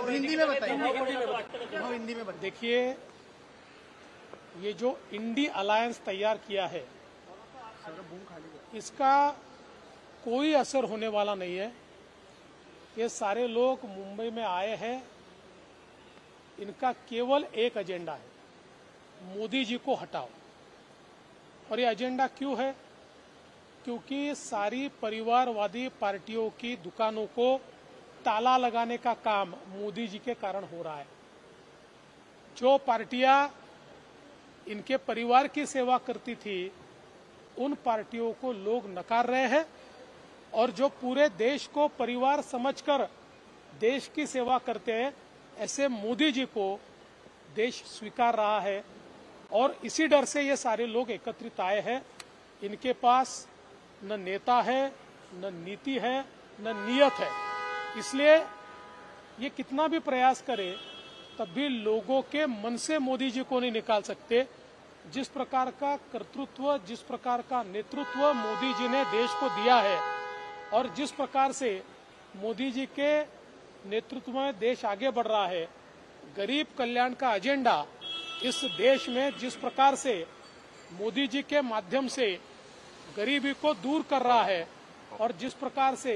वो हिंदी में बताइए, वो हिंदी में बताइए। देखिए, ये जो इंडी अलायंस तैयार किया है इसका कोई असर होने वाला नहीं है। ये सारे लोग मुंबई में आए हैं, इनका केवल एक एजेंडा है, मोदी जी को हटाओ। और ये एजेंडा क्यों है? क्योंकि सारी परिवारवादी पार्टियों की दुकानों को ताला लगाने का काम मोदी जी के कारण हो रहा है। जो पार्टियां इनके परिवार की सेवा करती थी, उन पार्टियों को लोग नकार रहे हैं, और जो पूरे देश को परिवार समझकर देश की सेवा करते हैं, ऐसे मोदी जी को देश स्वीकार रहा है। और इसी डर से ये सारे लोग एकत्रित आए हैं। इनके पास न नेता है, न नीति है, न नियत है। इसलिए ये कितना भी प्रयास करे, तब भी लोगों के मन से मोदी जी को नहीं निकाल सकते। जिस प्रकार का कर्तृत्व, जिस प्रकार का नेतृत्व मोदी जी ने देश को दिया है, और जिस प्रकार से मोदी जी के नेतृत्व में देश आगे बढ़ रहा है, गरीब कल्याण का एजेंडा इस देश में जिस प्रकार से मोदी जी के माध्यम से गरीबी को दूर कर रहा है, और जिस प्रकार से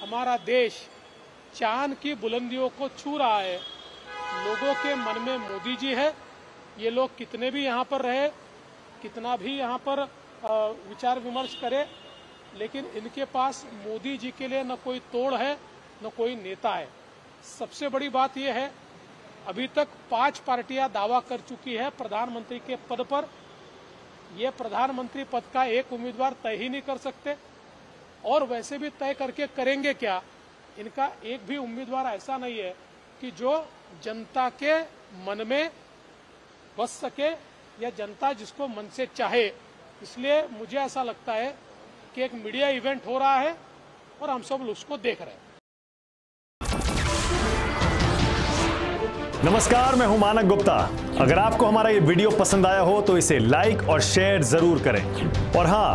हमारा देश चांद की बुलंदियों को छू रहा है, लोगों के मन में मोदी जी है। ये लोग कितने भी यहाँ पर रहे, कितना भी यहाँ पर विचार विमर्श करे, लेकिन इनके पास मोदी जी के लिए न कोई तोड़ है, न कोई नेता है। सबसे बड़ी बात यह है, अभी तक 5 पार्टियां दावा कर चुकी है प्रधानमंत्री के पद पर। ये प्रधानमंत्री पद का एक उम्मीदवार तय ही नहीं कर सकते, और वैसे भी तय करके करेंगे क्या? इनका एक भी उम्मीदवार ऐसा नहीं है कि जो जनता के मन में बस सके, या जनता जिसको मन से चाहे। इसलिए मुझे ऐसा लगता है कि एक मीडिया इवेंट हो रहा है, और हम सब उसको देख रहे हैं। नमस्कार, मैं हूं मानव गुप्ता। अगर आपको हमारा ये वीडियो पसंद आया हो तो इसे लाइक और शेयर जरूर करें, और हाँ,